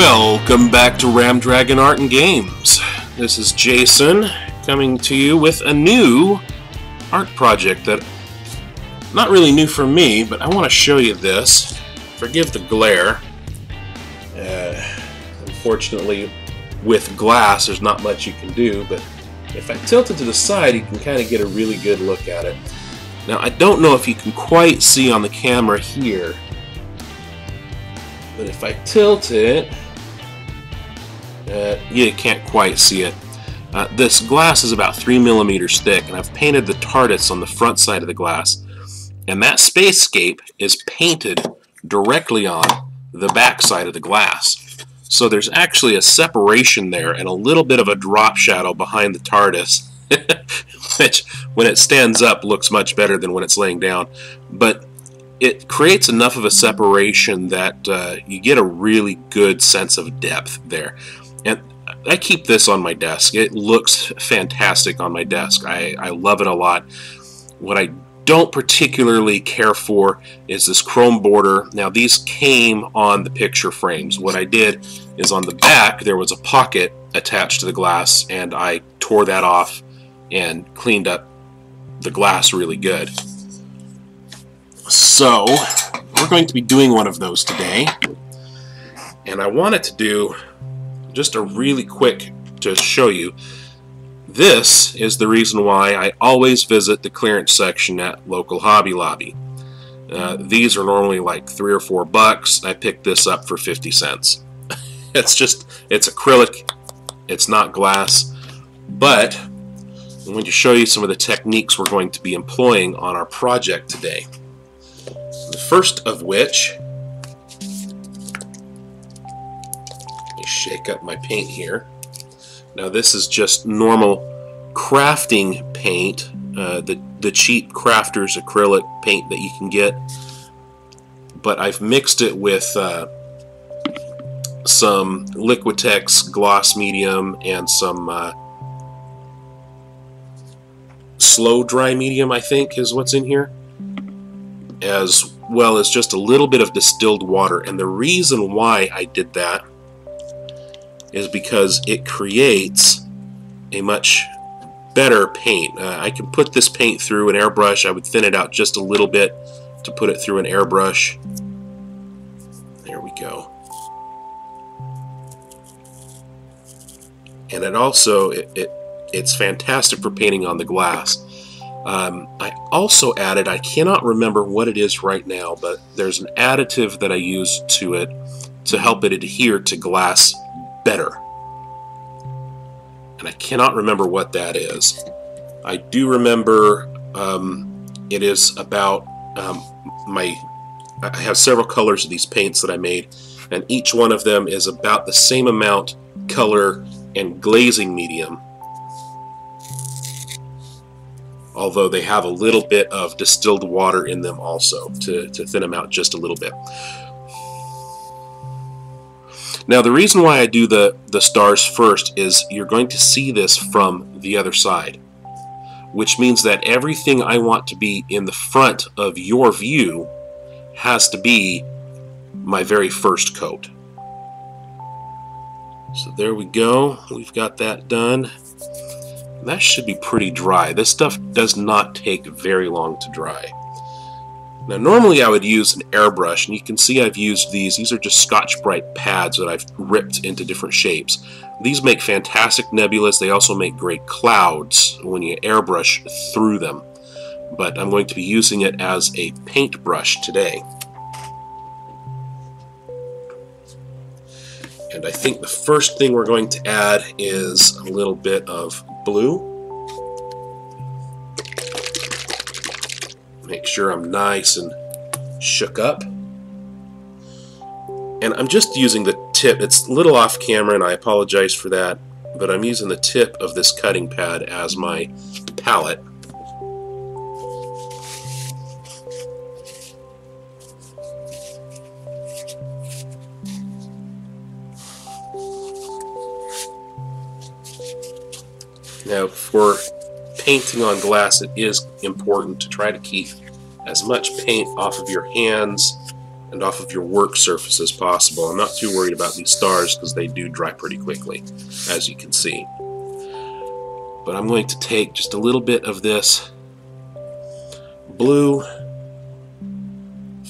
Welcome back to Ram Dragon Art and Games. This is Jason coming to you with a new art project that not really new for me, but I want to show you this. Forgive the glare. Unfortunately, with glass, there's not much you can do, but if I tilt it to the side, you can kind of get a really good look at it. Now, I don't know if you can quite see on the camera here, but if I tilt it, you can't quite see it. This glass is about 3 millimeters thick, and I've painted the TARDIS on the front side of the glass, and that spacescape is painted directly on the back side of the glass. So there's actually a separation there and a little bit of a drop shadow behind the TARDIS, which when it stands up looks much better than when it's laying down. But it creates enough of a separation that you get a really good sense of depth there. And I keep this on my desk. It looks fantastic on my desk. I love it a lot. What I don't particularly care for is this chrome border. Now, these came on the picture frames. What I did is on the back there was a pocket attached to the glass, and I tore that off and cleaned up the glass really good. So we're going to be doing one of those today, and I wanted to do just a really quick to show you. This is the reason why I always visit the clearance section at local Hobby Lobby. These are normally like $3 or $4. I picked this up for 50 cents. It's acrylic, it's not glass, but I'm going to show you some of the techniques we're going to be employing on our project today. The first of which, let me shake up my paint here. Now, this is just normal crafting paint, the cheap Crafters acrylic paint that you can get, but I've mixed it with some Liquitex gloss medium and some slow dry medium, I think is what's in here, as well as just a little bit of distilled water. And the reason why I did that is because it creates a much better paint. I can put this paint through an airbrush. I would thin it out just a little bit to put it through an airbrush. There we go. And it also, it's fantastic for painting on the glass. I also added, I cannot remember what it is right now, but there's an additive that I use to it to help it adhere to glass better. And I cannot remember what that is. I do remember it is about I have several colors of these paints that I made, and each one of them is about the same amount color and glazing medium, although they have a little bit of distilled water in them also to thin them out just a little bit. Now, the reason why I do the stars first is you're going to see this from the other side, which means that everything I want to be in the front of your view has to be my very first coat. So there we go. We've got that done. That should be pretty dry. This stuff does not take very long to dry. Now, normally I would use an airbrush, and you can see I've used these. These are just Scotch-Brite pads that I've ripped into different shapes. These make fantastic nebulas. They also make great clouds when you airbrush through them. But I'm going to be using it as a paintbrush today. And I think the first thing we're going to add is a little bit of blue. Make sure I'm nice and shook up. And I'm just using the tip. It's a little off camera, and I apologize for that, but I'm using the tip of this cutting pad as my palette. Now, for painting on glass, it is important to try to keep as much paint off of your hands and off of your work surface as possible. I'm not too worried about these stars because they do dry pretty quickly, as you can see. But I'm going to take just a little bit of this blue.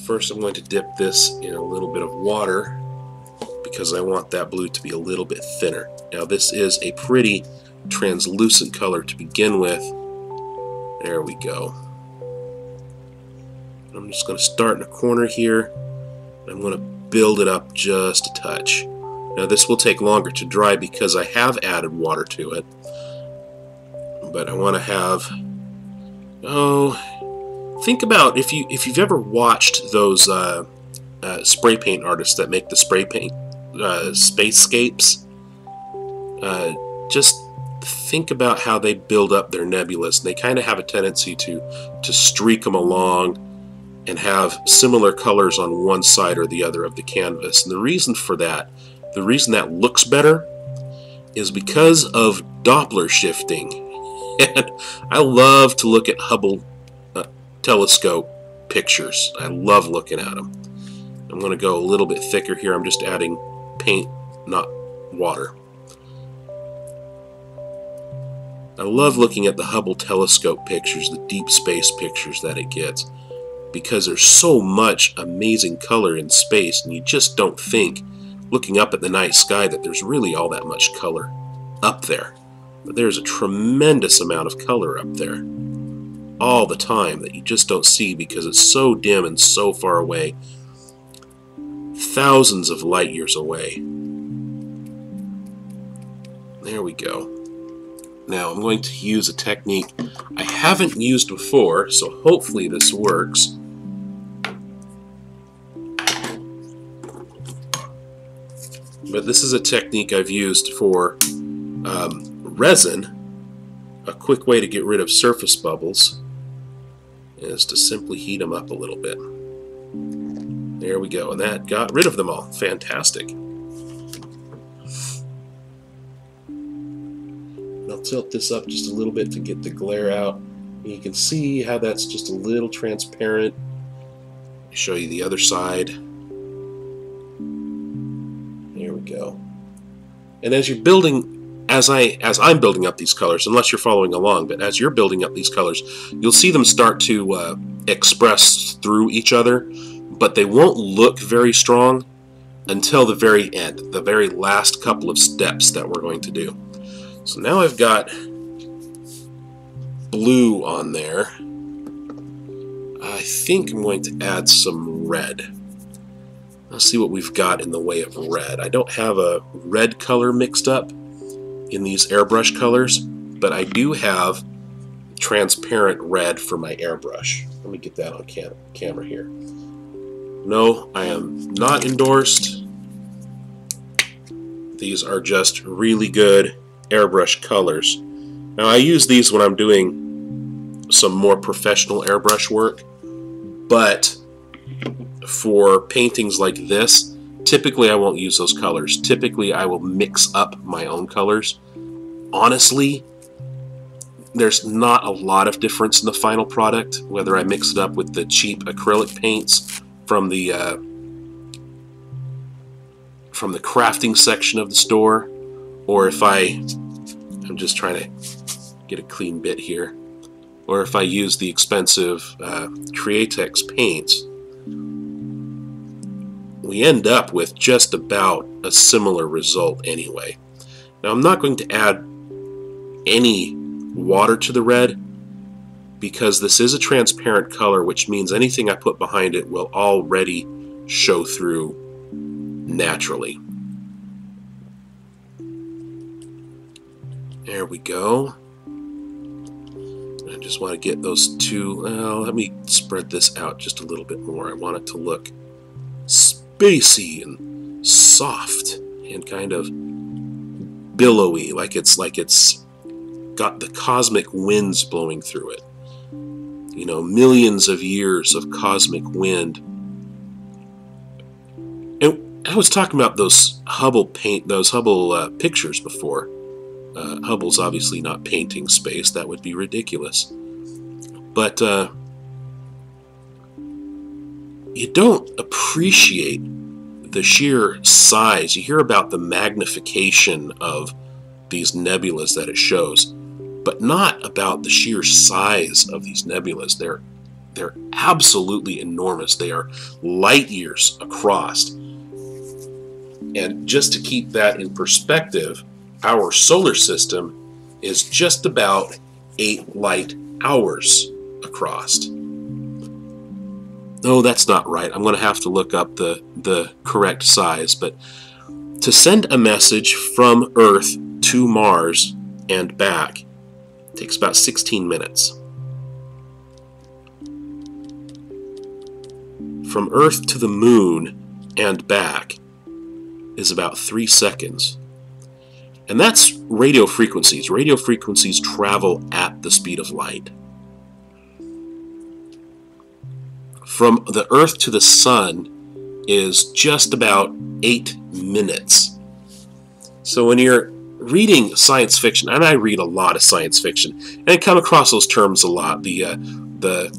First, I'm going to dip this in a little bit of water because I want that blue to be a little bit thinner. Now, this is a pretty translucent color to begin with. There we go. I'm just going to start in a corner here. I'm going to build it up just a touch. Now this will take longer to dry because I have added water to it. But I want to have, think about if you've ever watched those spray paint artists that make the spray paint spacescapes. Just think about how they build up their nebulas. They kind of have a tendency to streak them along and have similar colors on one side or the other of the canvas. And the reason for that, the reason that looks better, is because of Doppler shifting. And I love to look at Hubble telescope pictures. I love looking at them. I'm going to go a little bit thicker here. I'm just adding paint, not water. I love looking at the Hubble telescope pictures, the deep space pictures that it gets, because there's so much amazing color in space, and you just don't think, looking up at the night sky, that there's really all that much color up there. But there's a tremendous amount of color up there all the time that you just don't see because it's so dim and so far away, thousands of light years away. There we go. Now I'm going to use a technique I haven't used before, so hopefully this works. But this is a technique I've used for resin. A quick way to get rid of surface bubbles is to simply heat them up a little bit. There we go, and that got rid of them all. Fantastic. I'll tilt this up just a little bit to get the glare out. You can see how that's just a little transparent. I'll show you the other side. There we go. And as you're building, as I'm building up these colors, unless you're following along, but as you're building up these colors, you'll see them start to express through each other, but they won't look very strong until the very end, the very last couple of steps that we're going to do. So now I've got blue on there. I think I'm going to add some red. Let's see what we've got in the way of red. I don't have a red color mixed up in these airbrush colors, but I do have transparent red for my airbrush. Let me get that on camera here. No, I am not endorsed. These are just really good airbrush colors. Now I use these when I'm doing some more professional airbrush work, but for paintings like this, typically I won't use those colors. Typically I will mix up my own colors. Honestly, there's not a lot of difference in the final product, whether I mix it up with the cheap acrylic paints from the crafting section of the store, or if I'm just trying to get a clean bit here, or if I use the expensive Createx paints, we end up with just about a similar result anyway. Now I'm not going to add any water to the red because this is a transparent color, which means anything I put behind it will already show through naturally. There we go. I just want to get those two. Well, let me spread this out just a little bit more. I want it to look spacey and soft and kind of billowy, like it's got the cosmic winds blowing through it. You know, millions of years of cosmic wind. And I was talking about those Hubble pictures before. Hubble's obviously not painting space, that would be ridiculous. But you don't appreciate the sheer size. You hear about the magnification of these nebulas that it shows, but not about the sheer size of these nebulas. They're absolutely enormous. They are light years across. And just to keep that in perspective, our solar system is just about 8 light hours across. No, that's not right. I'm going to have to look up the correct size. But to send a message from Earth to Mars and back takes about 16 minutes. From Earth to the Moon and back is about 3 seconds. And that's radio frequencies. Radio frequencies travel at the speed of light. From the Earth to the Sun is just about 8 minutes. So when you're reading science fiction, and I read a lot of science fiction, and I come across those terms a lot. The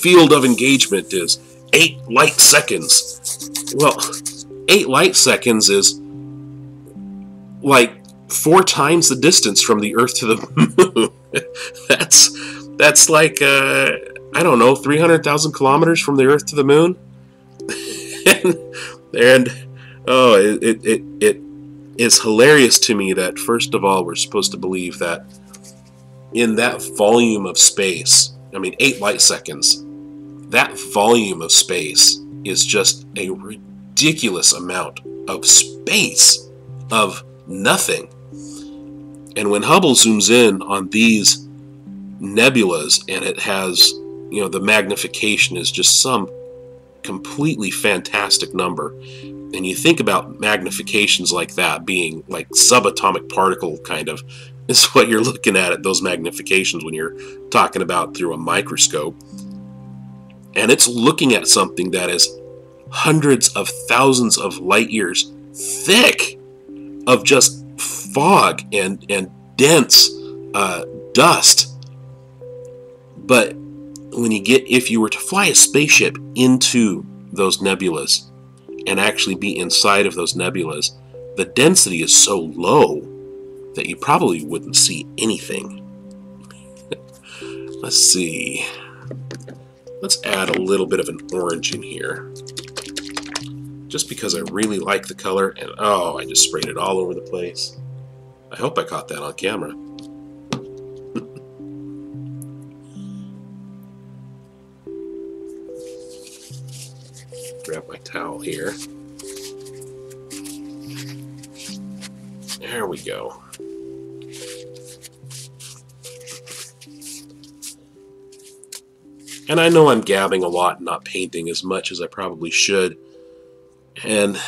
field of engagement is 8 light seconds. Well, 8 light seconds is like 4 times the distance from the Earth to the Moon. that's like I don't know, 300,000 kilometers from the Earth to the Moon. and oh, it is hilarious to me that, first of all, we're supposed to believe that in that volume of space, I mean, 8 light seconds, that volume of space is just a ridiculous amount of space, of nothing. And when Hubble zooms in on these nebulas, and it has, you know, the magnification is just some completely fantastic number. And you think about magnifications like that being like subatomic particle, kind of, is what you're looking at those magnifications when you're talking about through a microscope. And it's looking at something that is hundreds of thousands of light years thick of just fog and dense dust. But when you get, if you were to fly a spaceship into those nebulas and actually be inside of those nebulas, the density is so low that you probably wouldn't see anything. Let's see. Let's add a little bit of an orange in here. Just because I really like the color, and oh, I just sprayed it all over the place. I hope I caught that on camera. Grab my towel here. There we go. And I know I'm gabbing a lot and not painting as much as I probably should. And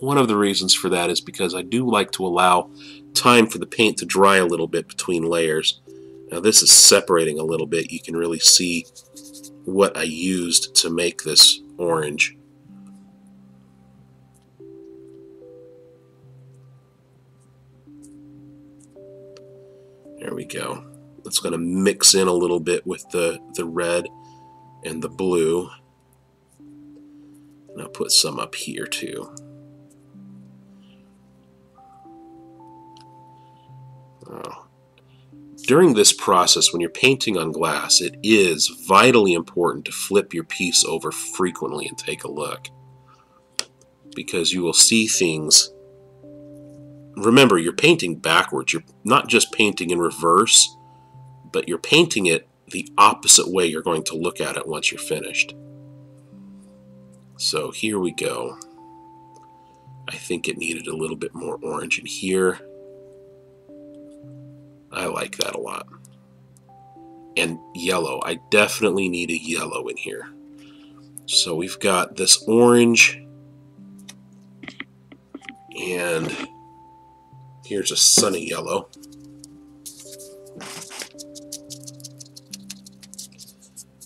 one of the reasons for that is because I do like to allow time for the paint to dry a little bit between layers. Now this is separating a little bit. You can really see what I used to make this orange. There we go. That's going to mix in a little bit with the red and the blue. And I'll put some up here too. Oh. During this process, when you're painting on glass, it is vitally important to flip your piece over frequently and take a look, because you will see things. Remember, you're painting backwards. You're not just painting in reverse, but you're painting it the opposite way you're going to look at it once you're finished. So here we go. I think it needed a little bit more orange in here. I like that a lot. And yellow. I definitely need a yellow in here. So we've got this orange, and here's a sunny yellow.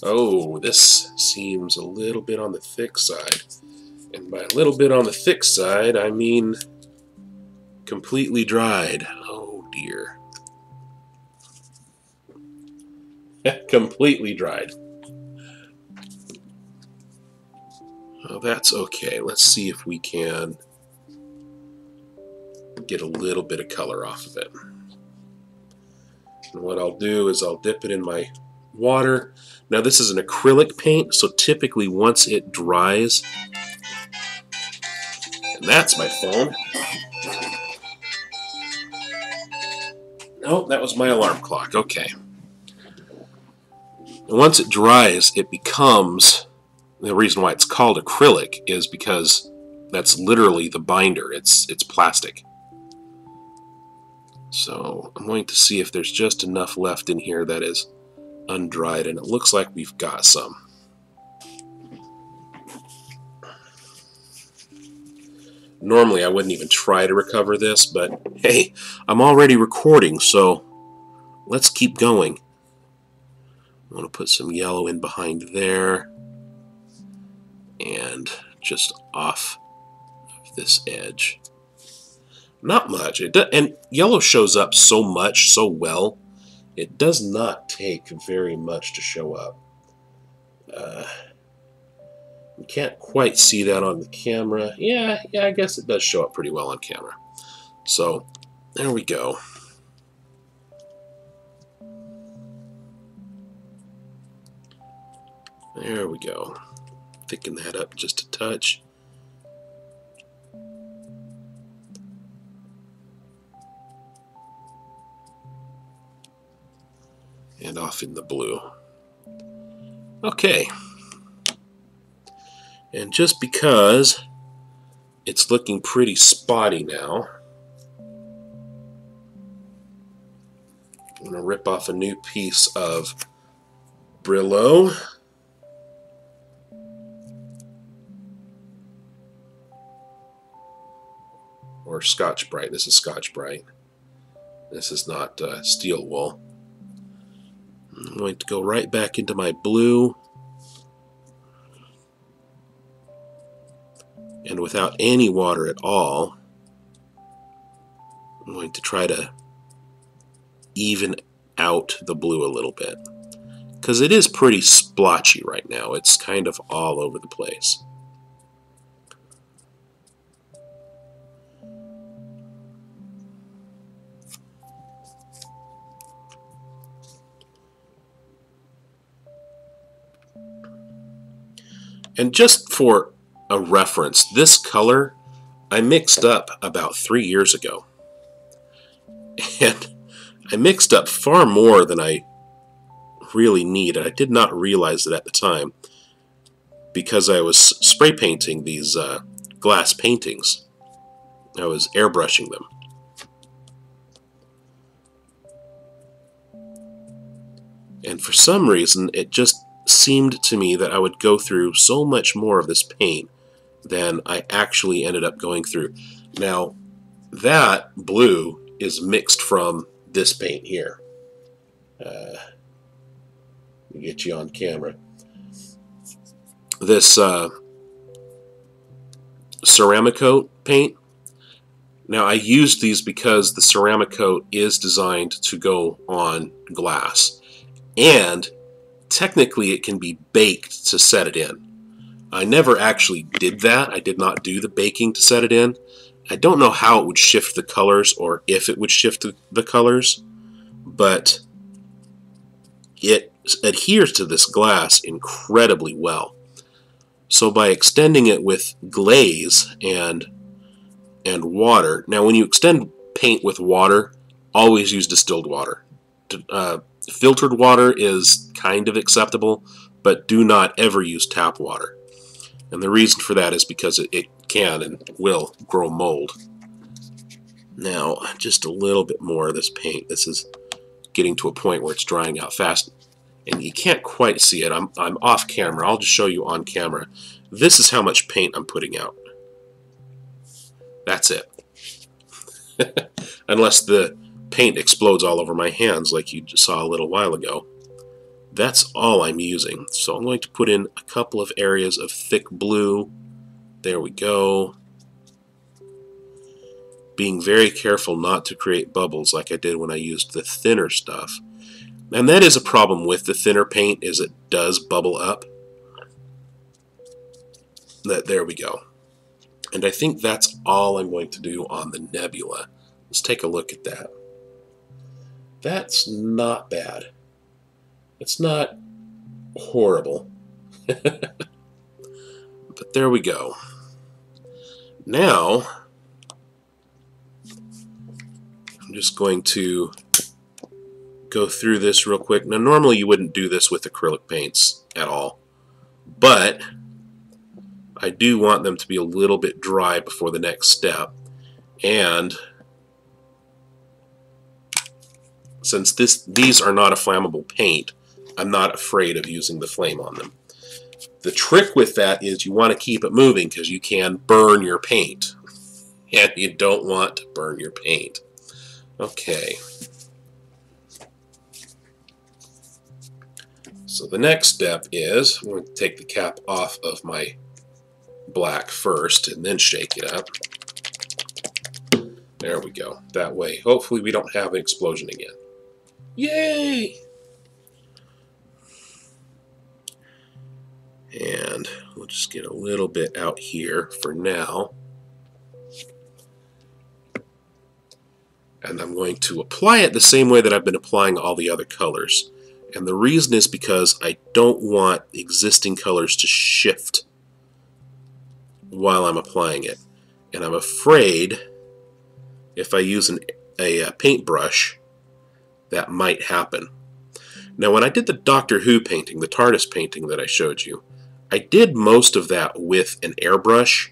Oh, this seems a little bit on the thick side. And by a little bit on the thick side, I mean completely dried. Oh dear. Completely dried. That's okay. Let's see if we can get a little bit of color off of it. And what I'll do is I'll dip it in my water. Now this is an acrylic paint, so typically once it dries, and that's my phone. Oh, that was my alarm clock. Okay. And once it dries, it becomes, the reason why it's called acrylic is because that's literally the binder. It's plastic. So I'm going to see if there's just enough left in here that is undried, and it looks like we've got some. Normally I wouldn't even try to recover this, but hey, I'm already recording, so let's keep going. I want to put some yellow in behind there and just off of this edge. Not much. It does, and yellow shows up so much, so well. It does not take very much to show up. You can't quite see that on the camera. Yeah, I guess it does show up pretty well on camera. So, there we go. There we go. Thicken that up just a touch. And off in the blue. Okay. And just because it's looking pretty spotty now, I'm going to rip off a new piece of Brillo. Or Scotch-Brite. This is Scotch-Brite. This is not steel wool. I'm going to go right back into my blue, and without any water at all, I'm going to try to even out the blue a little bit, because it is pretty splotchy right now. It's kind of all over the place. And just for a reference, this color I mixed up about 3 years ago. And I mixed up far more than I really need, and I did not realize it at the time because I was spray painting these glass paintings. I was airbrushing them. And for some reason, it just seemed to me that I would go through so much more of this paint than I actually ended up going through. Now, that blue is mixed from this paint here. Let me get you on camera. This Ceramicoat paint. Now, I used these because the Ceramicoat is designed to go on glass, and technically it can be baked to set it in. I never actually did that. I did not do the baking to set it in. I don't know how it would shift the colors or if it would shift the colors, but it adheres to this glass incredibly well. So by extending it with glaze and water, now when you extend paint with water, always use distilled water. Filtered water is kind of acceptable, but do not ever use tap water. And the reason for that is because it can and will grow mold. Now, just a little bit more of this paint. This is getting to a point where it's drying out fast. And you can't quite see it. I'm off camera. I'll just show you on camera. This is how much paint I'm putting out. That's it. Unless the paint explodes all over my hands like you saw a little while ago. That's all I'm using. So I'm going to put in a couple of areas of thick blue. There we go. Being very careful not to create bubbles like I did when I used the thinner stuff. And that is a problem with the thinner paint, is it does bubble up. There we go. And I think that's all I'm going to do on the nebula. Let's take a look at that. That's not bad. It's not horrible. But there we go. Now, I'm just going to go through this real quick. Now, normally you wouldn't do this with acrylic paints at all, but I do want them to be a little bit dry before the next step. And since these are not a flammable paint, I'm not afraid of using the flame on them. The trick with that is you want to keep it moving because you can burn your paint. And you don't want to burn your paint. Okay. So the next step is I'm going to take the cap off of my black first and then shake it up. There we go. That way, hopefully we don't have an explosion again. Yay! And we'll just get a little bit out here for now. And I'm going to apply it the same way that I've been applying all the other colors. And the reason is because I don't want existing colors to shift while I'm applying it. And I'm afraid if I use a paintbrush, that might happen. Now, when I did the Doctor Who painting, the TARDIS painting that I showed you, I did most of that with an airbrush,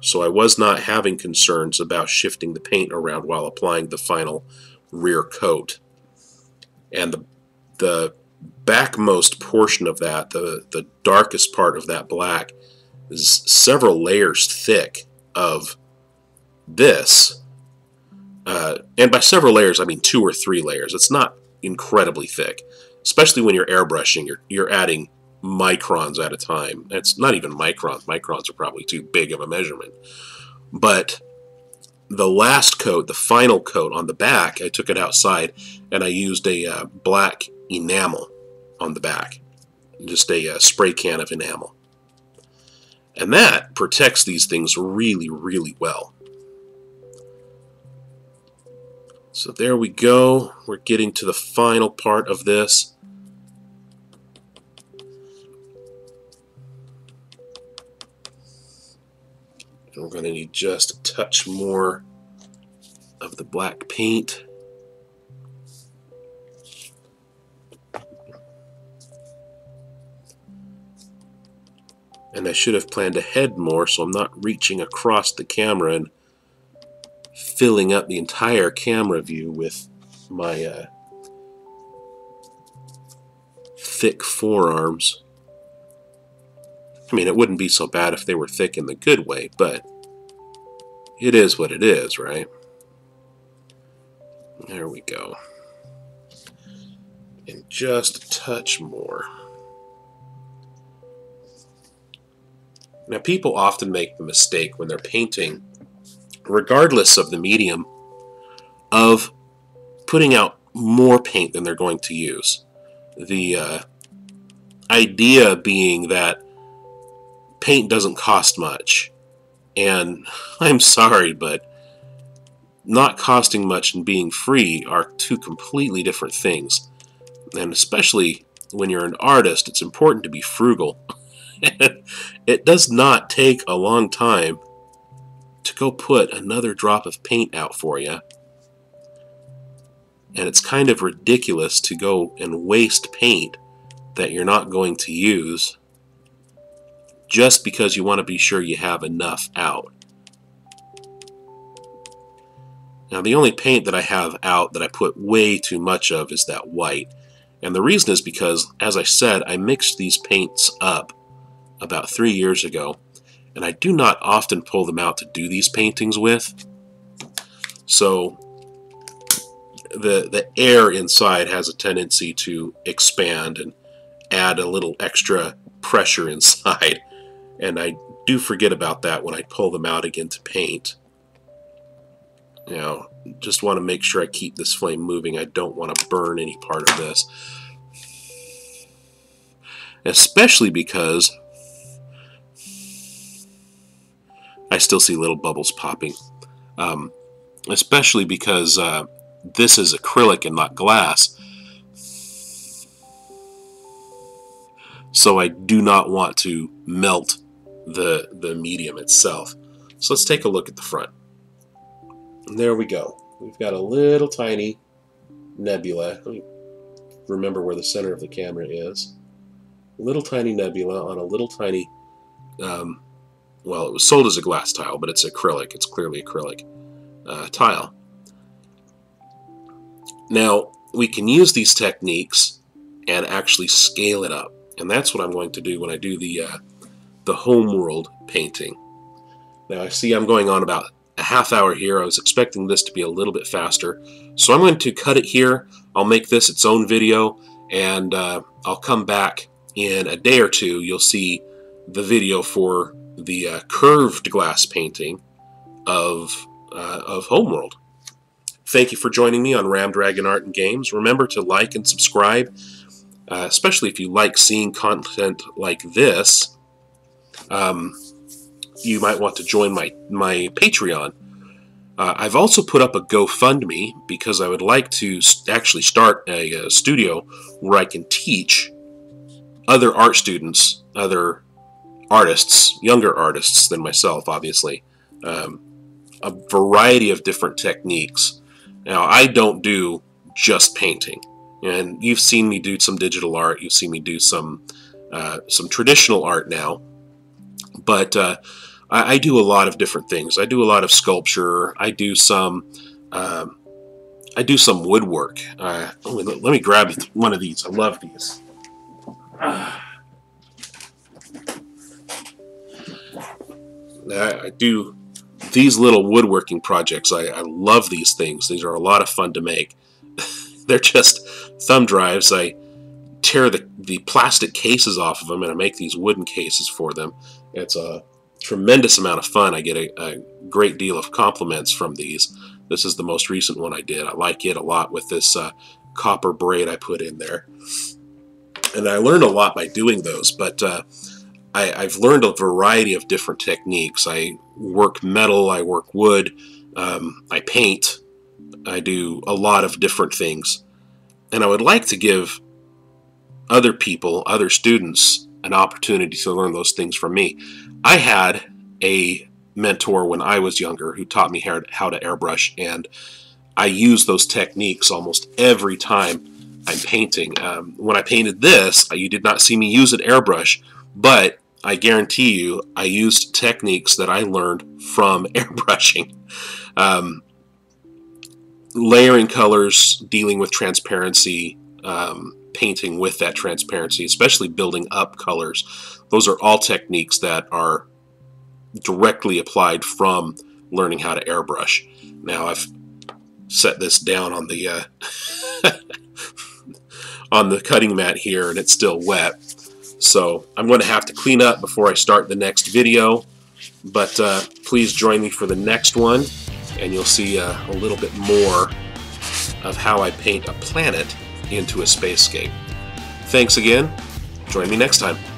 so I was not having concerns about shifting the paint around while applying the final rear coat. And the backmost portion of that, the darkest part of that black, is several layers thick of this. And by several layers, I mean 2 or 3 layers. It's not incredibly thick, especially when you're airbrushing. You're adding microns at a time. It's not even microns. Microns are probably too big of a measurement. But the last coat, the final coat on the back, I took it outside and I used a black enamel on the back, just a spray can of enamel. And that protects these things really, really well. So there we go. We're getting to the final part of this. And we're going to need just a touch more of the black paint. And I should have planned ahead more, so I'm not reaching across the camera and filling up the entire camera view with my thick forearms. I mean, it wouldn't be so bad if they were thick in the good way, but it is what it is, right? There we go. And just a touch more. Now, people often make the mistake when they're painting, regardless of the medium, of putting out more paint than they're going to use. The idea being that paint doesn't cost much, and I'm sorry, but not costing much and being free are two completely different things. And especially when you're an artist, it's important to be frugal. It does not take a long time to go put another drop of paint out for you, and it's kind of ridiculous to go and waste paint that you're not going to use just because you want to be sure you have enough out. Now, the only paint that I have out that I put way too much of is that white. And the reason is because, as I said, I mixed these paints up about 3 years ago, and I do not often pull them out to do these paintings with. So the air inside has a tendency to expand and add a little extra pressure inside. And I do forget about that when I pull them out again to paint. Now, just want to make sure I keep this flame moving. I don't want to burn any part of this. Especially because I still see little bubbles popping. Especially because this is acrylic and not glass. So I do not want to melt the medium itself. So let's take a look at the front. And there we go. We've got a little tiny nebula. Let me remember where the center of the camera is. A little tiny nebula on a little tiny... well, it was sold as a glass tile, but it's acrylic. It's clearly acrylic tile. Now, we can use these techniques and actually scale it up. And that's what I'm going to do when I do the Homeworld painting. Now, I see I'm going on about a half hour here. I was expecting this to be a little bit faster. So I'm going to cut it here. I'll make this its own video, and I'll come back in a day or two. You'll see the video for the curved glass painting of Homeworld. Thank you for joining me on Ram Dragon Art and Games. Remember to like and subscribe, especially if you like seeing content like this. You might want to join my Patreon. I've also put up a GoFundMe because I would like to actually start a studio where I can teach other art students, other artists, younger artists than myself, obviously, a variety of different techniques. Now, I don't do just painting, and you've seen me do some digital art. You've seen me do some traditional art now, but I do a lot of different things. I do a lot of sculpture. I do some woodwork. Let me grab one of these. I love these. I do these little woodworking projects. I love these things. These are a lot of fun to make. They're just thumb drives. I tear the plastic cases off of them, and I make these wooden cases for them. It's a tremendous amount of fun. I get a great deal of compliments from these. This is the most recent one I did. I like it a lot with this copper braid I put in there. And I learned a lot by doing those, but I've learned a variety of different techniques. I work metal, I work wood, I paint, I do a lot of different things. And I would like to give other people, other students, an opportunity to learn those things from me. I had a mentor when I was younger who taught me how to airbrush, and I use those techniques almost every time I'm painting. When I painted this, you did not see me use an airbrush, but I guarantee you I used techniques that I learned from airbrushing. Layering colors, dealing with transparency, painting with that transparency, especially building up colors. Those are all techniques that are directly applied from learning how to airbrush. Now I've set this down on the on the cutting mat here, and it's still wet. So I'm going to have to clean up before I start the next video. But please join me for the next one, and you'll see a little bit more of how I paint a planet into a spacescape. Thanks again. Join me next time.